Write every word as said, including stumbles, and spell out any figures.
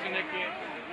Así de que